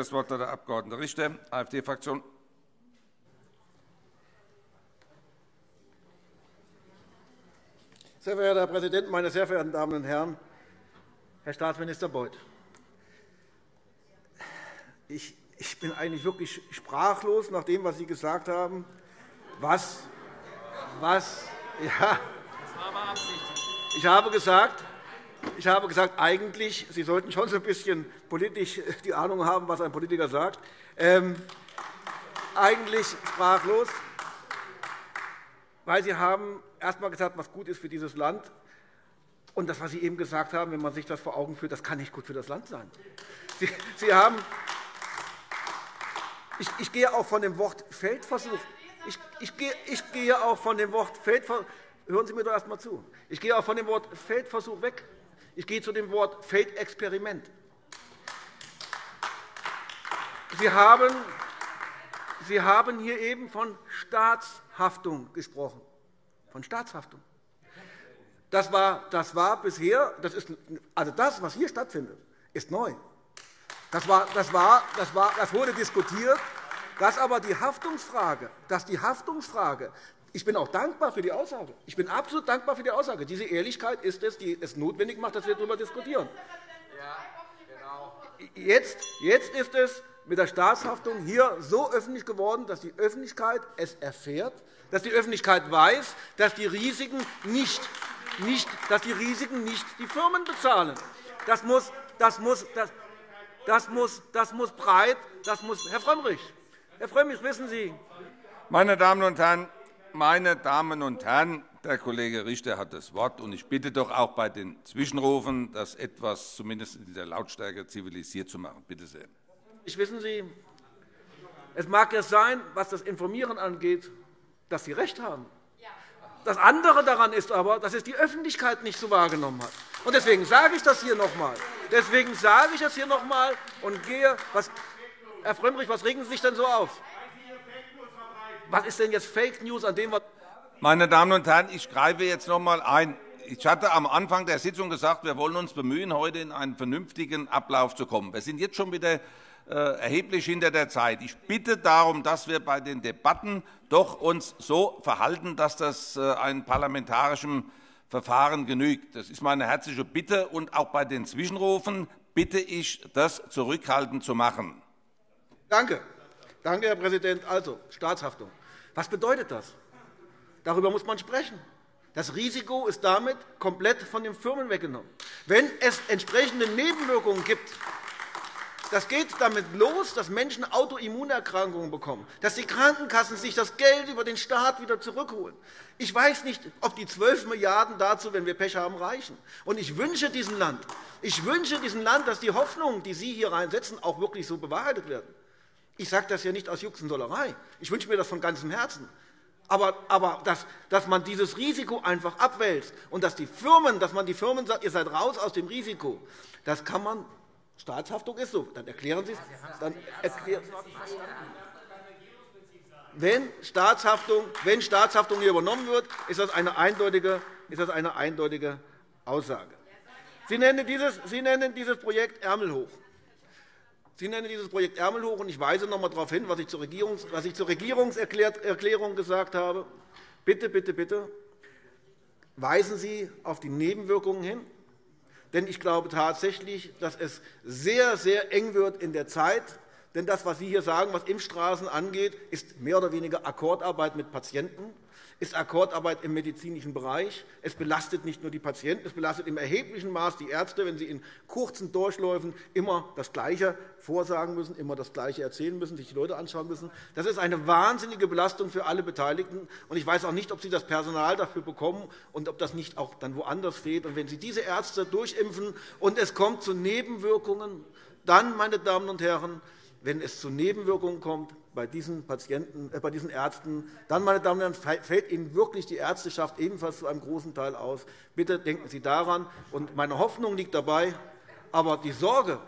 Das Wort hat der Abg. Richter, AfD-Fraktion. Sehr verehrter Herr Präsident, meine sehr verehrten Damen und Herren! Herr Staatsminister Beuth, ich bin eigentlich wirklich sprachlos nach dem, was Sie gesagt haben. Ja. Das war aber Absicht. Ich habe gesagt, eigentlich, Sie sollten schon so ein bisschen politisch die Ahnung haben, was ein Politiker sagt. Eigentlich sprachlos, weil Sie haben erst einmal gesagt, was gut ist für dieses Land. Und das, was Sie eben gesagt haben, wenn man sich das vor Augen führt, das kann nicht gut für das Land sein. Sie haben ich gehe auch von dem Wort Feldversuch. Ich gehe auch von dem Wort Feldversuch. Hören Sie mir doch erst einmal zu. Ich gehe auch von dem Wort Feldversuch weg. Ich gehe zu dem Wort Feldexperiment. Sie haben hier eben von Staatshaftung gesprochen. Von Staatshaftung. Das war bisher, also das, was hier stattfindet, ist neu. Das wurde diskutiert. Dass aber die Haftungsfrage, ich bin auch dankbar für die Aussage. Ich bin absolut dankbar für die Aussage. Diese Ehrlichkeit ist es, die es notwendig macht, dass wir darüber diskutieren. Jetzt ist es mit der Staatshaftung hier so öffentlich geworden, dass die Öffentlichkeit es erfährt, dass die Öffentlichkeit weiß, dass die Risiken nicht die Firmen bezahlen. Das muss Herr Frömmrich. Herr Frömmrich, wissen Sie? Meine Damen und Herren, der Kollege Richter hat das Wort. Und ich bitte doch auch bei den Zwischenrufen, das etwas zumindest in der Lautstärke zivilisiert zu machen. Bitte sehr. Wissen Sie, es mag ja sein, was das Informieren angeht, dass Sie recht haben. Das andere daran ist aber, dass es die Öffentlichkeit nicht so wahrgenommen hat. Und deswegen sage ich das hier noch einmal. Und gehe. Herr Frömmrich, was regen Sie sich denn so auf? Was ist denn jetzt Fake News an dem, was? Meine Damen und Herren, ich greife jetzt noch einmal ein. Ich hatte am Anfang der Sitzung gesagt, wir wollen uns bemühen, heute in einen vernünftigen Ablauf zu kommen. Wir sind jetzt schon wieder erheblich hinter der Zeit. Ich bitte darum, dass wir uns bei den Debatten doch uns so verhalten, dass das einem parlamentarischen Verfahren genügt. Das ist meine herzliche Bitte. Und auch bei den Zwischenrufen bitte ich, das zurückhaltend zu machen. Danke. Danke, Herr Präsident. Also, Staatshaftung. Was bedeutet das? Darüber muss man sprechen. Das Risiko ist damit komplett von den Firmen weggenommen. Wenn es entsprechende Nebenwirkungen gibt, das geht damit los, dass Menschen Autoimmunerkrankungen bekommen, dass die Krankenkassen sich das Geld über den Staat wieder zurückholen. Ich weiß nicht, ob die 12 Milliarden € dazu, wenn wir Pech haben, reichen. Und ich wünsche diesem Land, dass die Hoffnungen, die Sie hier reinsetzen, auch wirklich so bewahrheitet werden. Ich sage das ja nicht aus Jux und Dollerei. Ich wünsche mir das von ganzem Herzen. Aber dass man dieses Risiko einfach abwälzt und dass man die Firmen sagt, ihr seid raus aus dem Risiko, das kann man. Staatshaftung ist so. Dann erklären Sie es. Wenn Staatshaftung hier übernommen wird, ist das eine eindeutige Aussage. Sie nennen dieses Projekt Ärmel hoch. Und ich weise noch einmal darauf hin, was ich zur Regierungserklärung gesagt habe. Bitte, bitte, bitte weisen Sie auf die Nebenwirkungen hin. Denn ich glaube tatsächlich, dass es sehr, sehr eng wird in der Zeit. Denn das, was Sie hier sagen, was Impfstraßen angeht, ist mehr oder weniger Akkordarbeit mit Patienten, ist Akkordarbeit im medizinischen Bereich. Es belastet nicht nur die Patienten, es belastet im erheblichen Maß die Ärzte, wenn sie in kurzen Durchläufen immer das Gleiche vorsagen müssen, immer das Gleiche erzählen müssen, sich die Leute anschauen müssen. Das ist eine wahnsinnige Belastung für alle Beteiligten. Und ich weiß auch nicht, ob Sie das Personal dafür bekommen und ob das nicht auch dann woanders fehlt. Und wenn Sie diese Ärzte durchimpfen und es kommt zu Nebenwirkungen, dann, meine Damen und Herren, wenn es zu Nebenwirkungen kommt bei diesen Ärzten, dann, meine Damen und Herren, fällt Ihnen wirklich die Ärzteschaft ebenfalls zu einem großen Teil aus. Bitte denken Sie daran. Und meine Hoffnung liegt dabei, aber die Sorge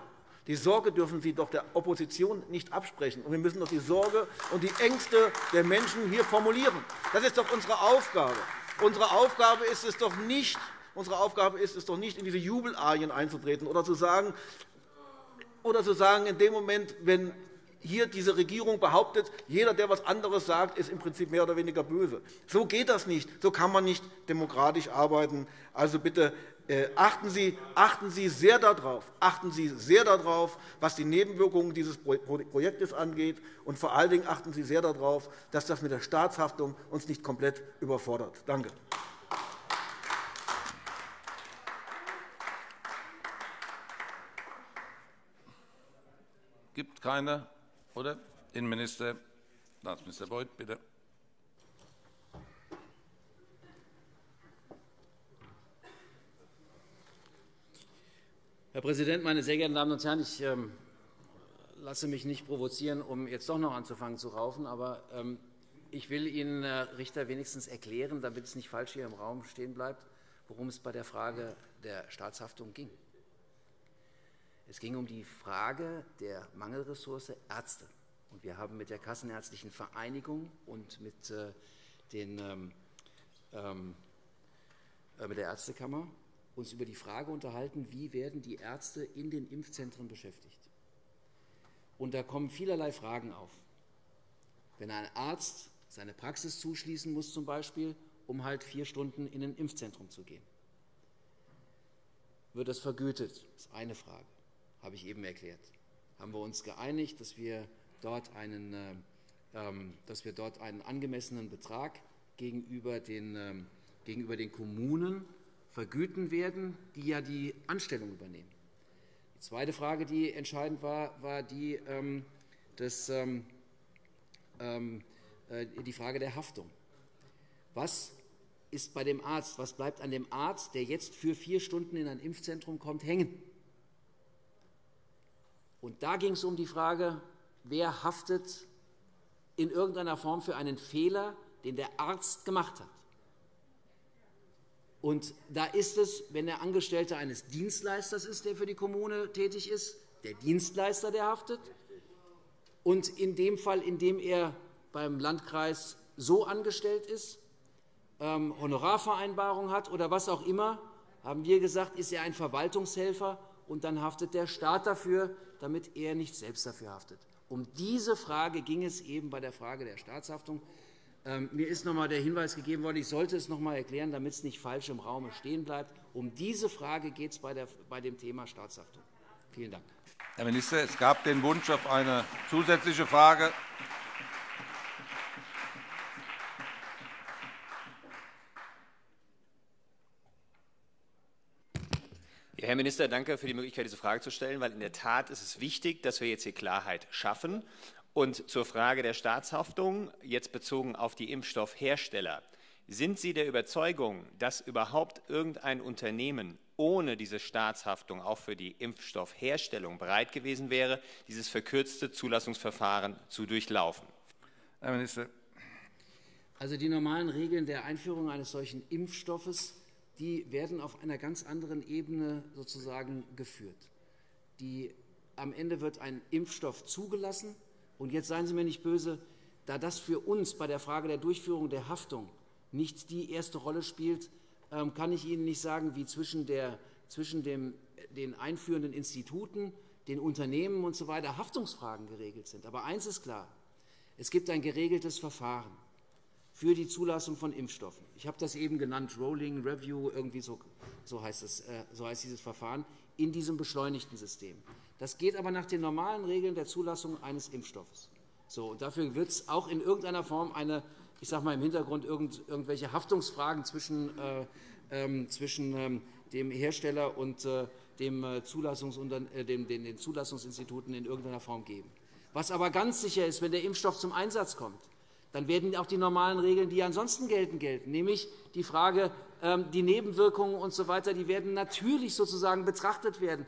dürfen Sie doch der Opposition nicht absprechen. Und wir müssen doch die Sorge und die Ängste der Menschen hier formulieren. Das ist doch unsere Aufgabe. Unsere Aufgabe ist es doch nicht, in diese Jubelarien einzutreten oder zu sagen, oder zu sagen, in dem Moment, wenn hier diese Regierung behauptet, jeder, der etwas anderes sagt, ist im Prinzip mehr oder weniger böse. So geht das nicht. So kann man nicht demokratisch arbeiten. Also bitte achten Sie sehr darauf, was die Nebenwirkungen dieses Projektes angeht. Und vor allen Dingen achten Sie sehr darauf, dass das mit der Staatshaftung uns nicht komplett überfordert. Danke. Es gibt keine, oder? Innenminister, Staatsminister Beuth, bitte. Herr Präsident, meine sehr geehrten Damen und Herren! Ich lasse mich nicht provozieren, um jetzt doch noch anzufangen zu raufen. Aber ich will Ihnen, Herr Richter, wenigstens erklären, damit es nicht falsch hier im Raum stehen bleibt, worum es bei der Frage der Staatshaftung ging. Es ging um die Frage der Mangelressource Ärzte. Und wir haben mit der Kassenärztlichen Vereinigung und mit der Ärztekammer uns über die Frage unterhalten, wie werden die Ärzte in den Impfzentren beschäftigt. Und da kommen vielerlei Fragen auf. Wenn ein Arzt seine Praxis zuschließen muss, zum Beispiel, um halt 4 Stunden in ein Impfzentrum zu gehen, wird das vergütet? Das ist eine Frage, habe ich eben erklärt. Haben wir uns geeinigt, dass wir dort einen angemessenen Betrag gegenüber den Kommunen vergüten werden, die ja die Anstellung übernehmen. Die zweite Frage, die entscheidend war, war die Frage der Haftung. Was ist bei dem Arzt? Was bleibt an dem Arzt, der jetzt für 4 Stunden in ein Impfzentrum kommt, hängen? Und da ging es um die Frage, wer haftet in irgendeiner Form für einen Fehler, den der Arzt gemacht hat. Und da ist es, wenn der Angestellte eines Dienstleisters ist, der für die Kommune tätig ist, der Dienstleister, der haftet. Und in dem Fall, in dem er beim Landkreis so angestellt ist, Honorarvereinbarung hat oder was auch immer, haben wir gesagt, ist er ein Verwaltungshelfer, und dann haftet der Staat dafür, damit er nicht selbst dafür haftet. Um diese Frage ging es eben bei der Frage der Staatshaftung. Mir ist noch einmal der Hinweis gegeben worden, ich sollte es noch einmal erklären, damit es nicht falsch im Raum stehen bleibt. Um diese Frage geht es bei dem Thema Staatshaftung. Vielen Dank. Herr Minister, es gab den Wunsch auf eine zusätzliche Frage. Herr Minister, danke für die Möglichkeit, diese Frage zu stellen, weil in der Tat ist es wichtig, dass wir jetzt hier Klarheit schaffen. Und zur Frage der Staatshaftung, jetzt bezogen auf die Impfstoffhersteller. Sind Sie der Überzeugung, dass überhaupt irgendein Unternehmen ohne diese Staatshaftung auch für die Impfstoffherstellung bereit gewesen wäre, dieses verkürzte Zulassungsverfahren zu durchlaufen? Herr Minister. Also die normalen Regeln der Einführung eines solchen Impfstoffes, die werden auf einer ganz anderen Ebene sozusagen geführt. Am Ende wird ein Impfstoff zugelassen. Und jetzt seien Sie mir nicht böse, da das für uns bei der Frage der Durchführung der Haftung nicht die erste Rolle spielt, kann ich Ihnen nicht sagen, wie zwischen den einführenden Instituten, den Unternehmen usw. Haftungsfragen geregelt sind. Aber eines ist klar, es gibt ein geregeltes Verfahren für die Zulassung von Impfstoffen. Ich habe das eben genannt, Rolling Review, irgendwie so heißt dieses Verfahren in diesem beschleunigten System. Das geht aber nach den normalen Regeln der Zulassung eines Impfstoffes. So, und dafür wird es auch in irgendeiner Form ich sage mal im Hintergrund irgendwelche Haftungsfragen zwischen dem Hersteller und den Zulassungsinstituten in irgendeiner Form geben. Was aber ganz sicher ist, wenn der Impfstoff zum Einsatz kommt, dann werden auch die normalen Regeln, die ansonsten gelten, nämlich die Frage, die Nebenwirkungen usw., die werden natürlich sozusagen betrachtet werden.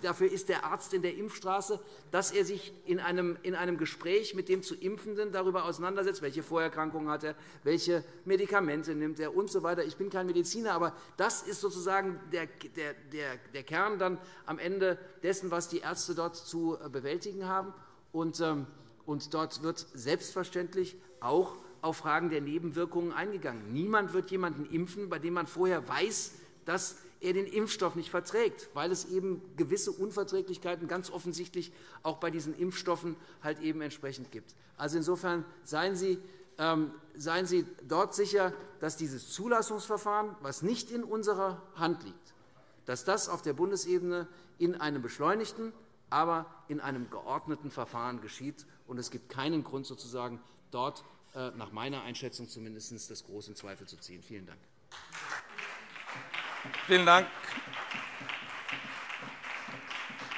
Dafür ist der Arzt in der Impfstraße, dass er sich in einem Gespräch mit dem zu Impfenden darüber auseinandersetzt, welche Vorerkrankungen hat er, welche Medikamente nimmt er usw. Ich bin kein Mediziner, aber das ist sozusagen der Kern dann am Ende dessen, was die Ärzte dort zu bewältigen haben. Und dort wird selbstverständlich auch auf Fragen der Nebenwirkungen eingegangen. Niemand wird jemanden impfen, bei dem man vorher weiß, dass er den Impfstoff nicht verträgt, weil es eben gewisse Unverträglichkeiten ganz offensichtlich auch bei diesen Impfstoffen halt eben entsprechend gibt. Also insofern seien Sie dort sicher, dass dieses Zulassungsverfahren, was nicht in unserer Hand liegt, dass das auf der Bundesebene in einem beschleunigten, aber in einem geordneten Verfahren geschieht. Und es gibt keinen Grund, sozusagen, dort nach meiner Einschätzung zumindest das Große in Zweifel zu ziehen. Vielen Dank. Vielen Dank,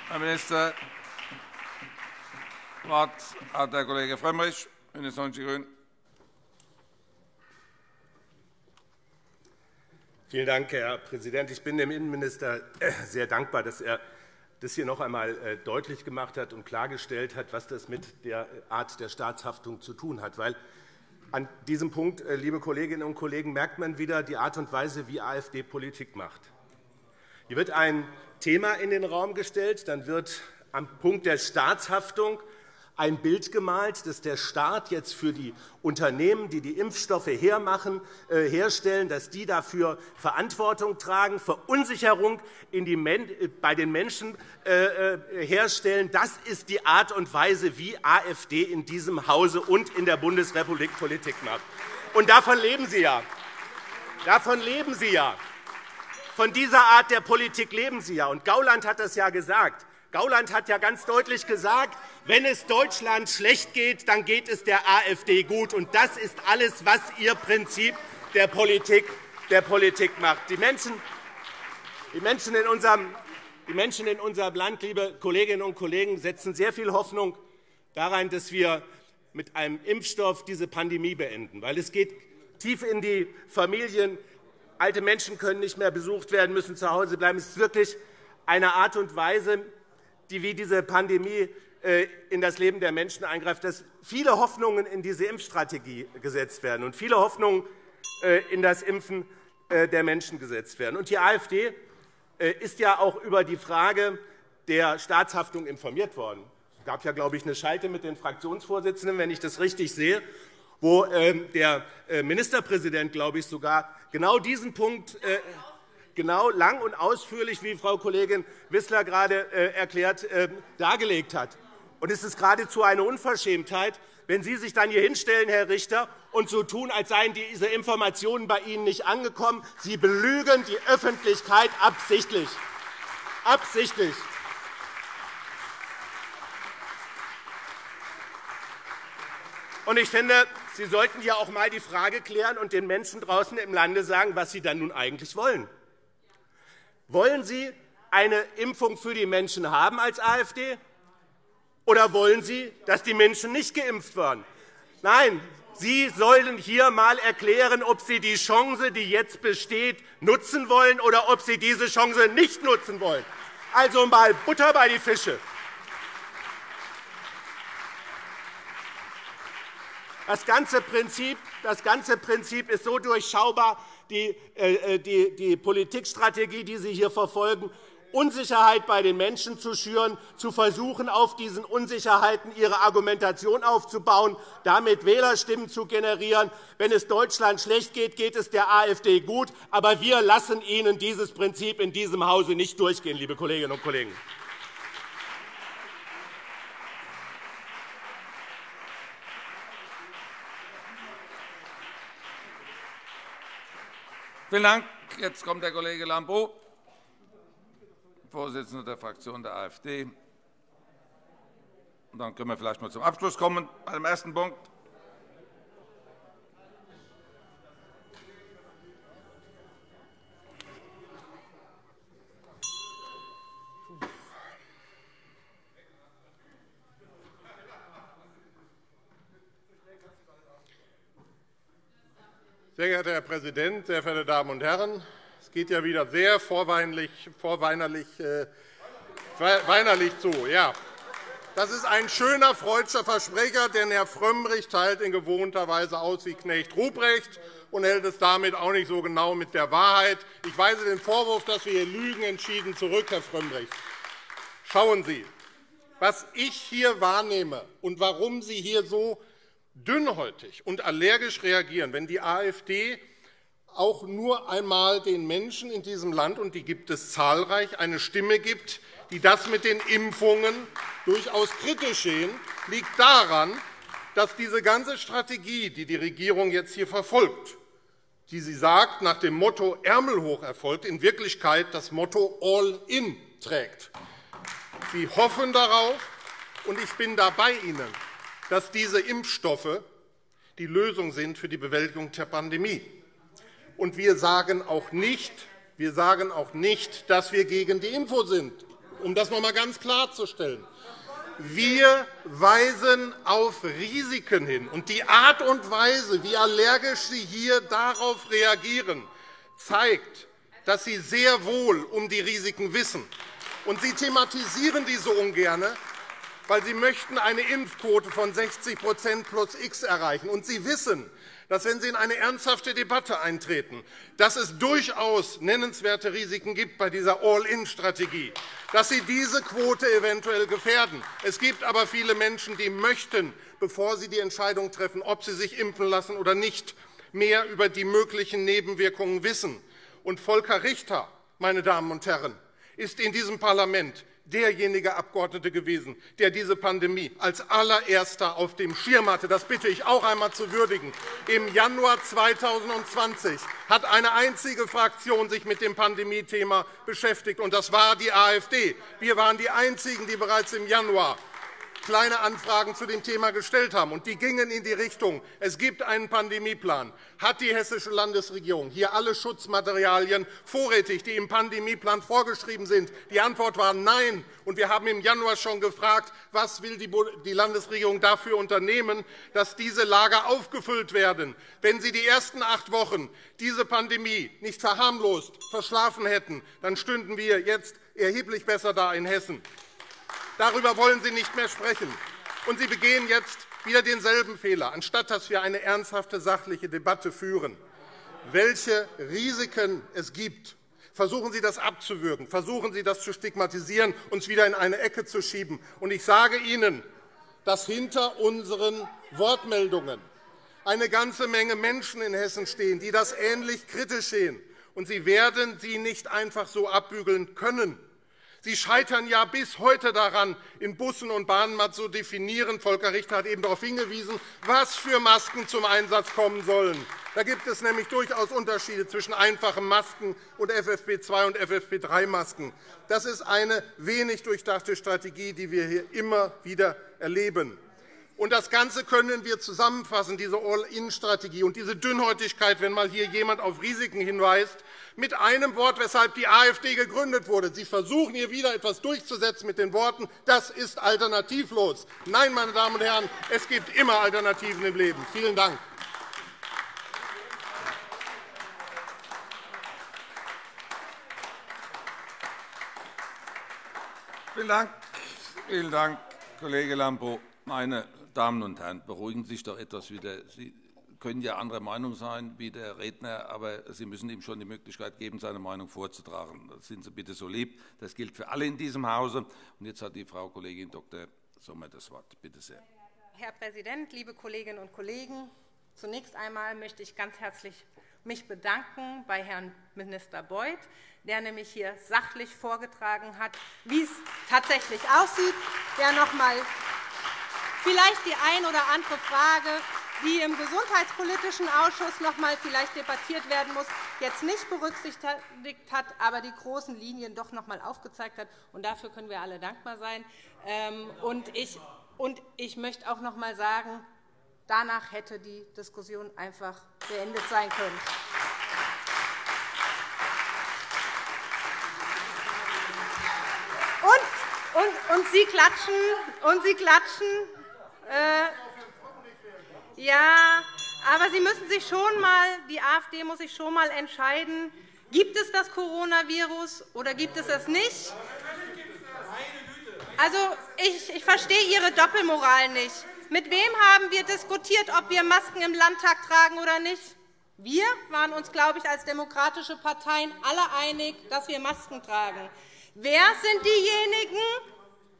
Herr Minister. Das Wort hat der Kollege Frömmrich, BÜNDNIS 90/DIE GRÜNEN. Vielen Dank, Herr Präsident. Ich bin dem Innenminister sehr dankbar, dass er das hier noch einmal deutlich gemacht hat und klargestellt hat, was das mit der Art der Staatshaftung zu tun hat. Weil an diesem Punkt, liebe Kolleginnen und Kollegen, merkt man wieder die Art und Weise, wie AfD Politik macht. Hier wird ein Thema in den Raum gestellt, dann wird am Punkt der Staatshaftung ein Bild gemalt, dass der Staat jetzt für die Unternehmen, die die Impfstoffe herstellen, dass die dafür Verantwortung tragen, Verunsicherung bei den Menschen herstellen. Das ist die Art und Weise, wie AfD in diesem Hause und in der Bundesrepublik Politik macht. Und davon leben Sie ja. Davon leben Sie ja. Von dieser Art der Politik leben Sie ja. Und Gauland hat das ja gesagt. Gauland hat ja ganz deutlich gesagt, wenn es Deutschland schlecht geht, dann geht es der AfD gut. Und das ist alles, was Ihr Prinzip der Politik macht. Die Menschen in unserem Land, liebe Kolleginnen und Kollegen, setzen sehr viel Hoffnung darin, dass wir mit einem Impfstoff diese Pandemie beenden. Weil es geht tief in die Familien. Alte Menschen können nicht mehr besucht werden, müssen zu Hause bleiben. Es ist wirklich eine Art und Weise, wie diese Pandemie in das Leben der Menschen eingreift, dass viele Hoffnungen in diese Impfstrategie gesetzt werden und viele Hoffnungen in das Impfen der Menschen gesetzt werden. Und die AfD ist ja auch über die Frage der Staatshaftung informiert worden. Es gab ja, glaube ich, eine Schalte mit den Fraktionsvorsitzenden, wenn ich das richtig sehe, wo der Ministerpräsident, glaube ich, sogar genau diesen Punkt genau lang und ausführlich, wie Frau Kollegin Wissler gerade erklärt, dargelegt hat. Und es ist geradezu eine Unverschämtheit, wenn Sie sich dann hier hinstellen, Herr Richter, und so tun, als seien diese Informationen bei Ihnen nicht angekommen. Sie belügen die Öffentlichkeit absichtlich. Absichtlich. Und ich finde, Sie sollten ja auch einmal die Frage klären und den Menschen draußen im Lande sagen, was sie dann nun eigentlich wollen. Wollen Sie eine Impfung für die Menschen haben als AfD? Oder wollen Sie, dass die Menschen nicht geimpft werden? Nein, Sie sollen hier einmal erklären, ob Sie die Chance, die jetzt besteht, nutzen wollen oder ob Sie diese Chance nicht nutzen wollen. Also einmal Butter bei die Fische. Das ganze Prinzip ist so durchschaubar, die Politikstrategie, die Sie hier verfolgen, Unsicherheit bei den Menschen zu schüren, zu versuchen, auf diesen Unsicherheiten Ihre Argumentation aufzubauen, damit Wählerstimmen zu generieren. Wenn es Deutschland schlecht geht, geht es der AfD gut. Aber wir lassen Ihnen dieses Prinzip in diesem Hause nicht durchgehen, liebe Kolleginnen und Kollegen. Vielen Dank. Jetzt kommt der Kollege Lambrou, Vorsitzender der Fraktion der AfD. Und dann können wir vielleicht mal zum Abschluss kommen bei dem ersten Punkt. Sehr geehrter Herr Präsident, sehr verehrte Damen und Herren! Es geht ja wieder sehr weinerlich zu. Ja. Das ist ein schöner freudscher Versprecher, denn Herr Frömmrich teilt in gewohnter Weise aus wie Knecht Ruprecht und hält es damit auch nicht so genau mit der Wahrheit. Ich weise den Vorwurf, dass wir hier lügen, entschieden zurück, Herr Frömmrich. Schauen Sie, was ich hier wahrnehme und warum Sie hier so dünnhäutig und allergisch reagieren, wenn die AfD auch nur einmal den Menschen in diesem Land, und die gibt es zahlreich, eine Stimme gibt, die das mit den Impfungen durchaus kritisch sehen, liegt daran, dass diese ganze Strategie, die die Regierung jetzt hier verfolgt, die sie sagt, nach dem Motto Ärmel hoch erfolgt, in Wirklichkeit das Motto All-in trägt. Sie hoffen darauf, und ich bin da bei Ihnen, dass diese Impfstoffe die Lösung sind für die Bewältigung der Pandemie. Und wir sagen auch nicht, dass wir gegen die Info sind, um das noch einmal ganz klarzustellen. Wir weisen auf Risiken hin. Und die Art und Weise, wie allergisch Sie hier darauf reagieren, zeigt, dass Sie sehr wohl um die Risiken wissen. Und Sie thematisieren diese ungern, weil Sie möchten eine Impfquote von 60% plus X erreichen. Und Sie wissen, dass, wenn Sie in eine ernsthafte Debatte eintreten, dass es durchaus nennenswerte Risiken gibt bei dieser All-in-Strategie, dass Sie diese Quote eventuell gefährden. Es gibt aber viele Menschen, die möchten, bevor sie die Entscheidung treffen, ob sie sich impfen lassen oder nicht, mehr über die möglichen Nebenwirkungen wissen. Und Volker Richter, meine Damen und Herren, ist in diesem Parlament derjenige Abgeordnete gewesen, der diese Pandemie als allererster auf dem Schirm hatte. Das bitte ich auch einmal zu würdigen. Im Januar 2020 hat eine einzige Fraktion sich mit dem Pandemiethema beschäftigt, und das war die AfD. Wir waren die einzigen, die bereits im Januar kleine Anfragen zu dem Thema gestellt haben, und die gingen in die Richtung, es gibt einen Pandemieplan. Hat die hessische Landesregierung hier alle Schutzmaterialien vorrätig, die im Pandemieplan vorgeschrieben sind? Die Antwort war nein, und wir haben im Januar schon gefragt, was will die Landesregierung dafür unternehmen, dass diese Lager aufgefüllt werden. Wenn Sie die ersten 8 Wochen diese Pandemie nicht verharmlost, verschlafen hätten, dann stünden wir jetzt erheblich besser da in Hessen. Darüber wollen Sie nicht mehr sprechen. Und Sie begehen jetzt wieder denselben Fehler, anstatt dass wir eine ernsthafte, sachliche Debatte führen, welche Risiken es gibt. Versuchen Sie, das abzuwürgen. Versuchen Sie, das zu stigmatisieren, uns wieder in eine Ecke zu schieben. Und ich sage Ihnen, dass hinter unseren Wortmeldungen eine ganze Menge Menschen in Hessen stehen, die das ähnlich kritisch sehen. Und Sie werden sie nicht einfach so abbügeln können. Sie scheitern ja bis heute daran, in Bussen und Bahnen mal zu definieren. Volker Richter hat eben darauf hingewiesen, was für Masken zum Einsatz kommen sollen. Da gibt es nämlich durchaus Unterschiede zwischen einfachen Masken und FFP2- und FFP3-Masken. Das ist eine wenig durchdachte Strategie, die wir hier immer wieder erleben. Und das Ganze können wir zusammenfassen, diese All-in-Strategie und diese Dünnhäutigkeit, wenn mal hier jemand auf Risiken hinweist, mit einem Wort, weshalb die AfD gegründet wurde. Sie versuchen hier wieder etwas durchzusetzen mit den Worten, das ist alternativlos. Nein, meine Damen und Herren, es gibt immer Alternativen im Leben. Vielen Dank. Vielen Dank, Kollege Lambrou. Meine Damen und Herren, beruhigen Sie sich doch etwas wieder. Sie können ja anderer Meinung sein wie der Redner, aber Sie müssen ihm schon die Möglichkeit geben, seine Meinung vorzutragen. Sind Sie bitte so lieb. Das gilt für alle in diesem Hause. Und jetzt hat die Frau Kollegin Dr. Sommer das Wort. Bitte sehr. Herr Präsident, liebe Kolleginnen und Kollegen! Zunächst einmal möchte ich mich ganz herzlich bedanken bei Herrn Minister Beuth, der nämlich hier sachlich vorgetragen hat, wie es tatsächlich aussieht, der noch einmal vielleicht die ein oder andere Frage, die im Gesundheitspolitischen Ausschuss noch einmal vielleicht debattiert werden muss, jetzt nicht berücksichtigt hat, aber die großen Linien doch noch einmal aufgezeigt hat. Und dafür können wir alle dankbar sein. Und ich möchte auch noch einmal sagen, danach hätte die Diskussion einfach beendet sein können. Und Sie klatschen. Ja, aber Sie müssen sich schon mal, die AfD muss sich schon mal entscheiden, gibt es das Coronavirus oder gibt es das nicht? Also, ich verstehe Ihre Doppelmoral nicht. Mit wem haben wir diskutiert, ob wir Masken im Landtag tragen oder nicht? Wir waren uns, glaube ich, als demokratische Parteien alle einig, dass wir Masken tragen. Wer sind diejenigen,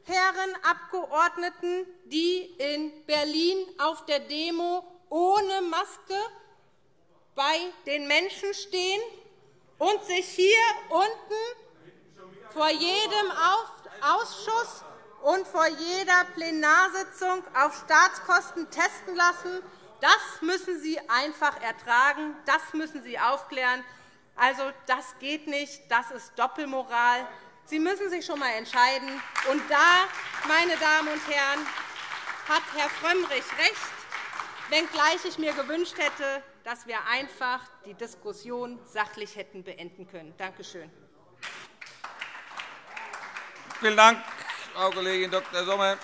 Herren Abgeordneten, die in Berlin auf der Demo ohne Maske bei den Menschen stehen und sich hier unten vor jedem Ausschuss und vor jeder Plenarsitzung auf Staatskosten testen lassen. Das müssen Sie einfach ertragen, das müssen Sie aufklären. Also, das geht nicht, das ist Doppelmoral. Sie müssen sich schon einmal entscheiden. Und da, meine Damen und Herren, hat Herr Frömmrich recht, wenngleich ich mir gewünscht hätte, dass wir einfach die Diskussion sachlich hätten beenden können. Danke schön. Vielen Dank, Frau Kollegin Dr. Sommer.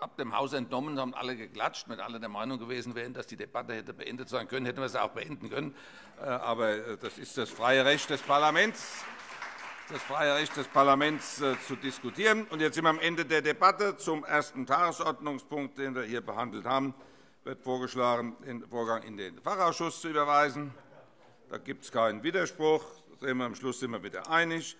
Ab dem Haus entnommen, haben alle geklatscht, wenn alle der Meinung gewesen wären, dass die Debatte hätte beendet sein können, hätten wir sie auch beenden können. Aber das ist das freie Recht des Parlaments, zu diskutieren. Und jetzt sind wir am Ende der Debatte. Zum ersten Tagesordnungspunkt, den wir hier behandelt haben, wird vorgeschlagen, den Vorgang in den Fachausschuss zu überweisen. Da gibt es keinen Widerspruch. Am Schluss sind wir wieder einig.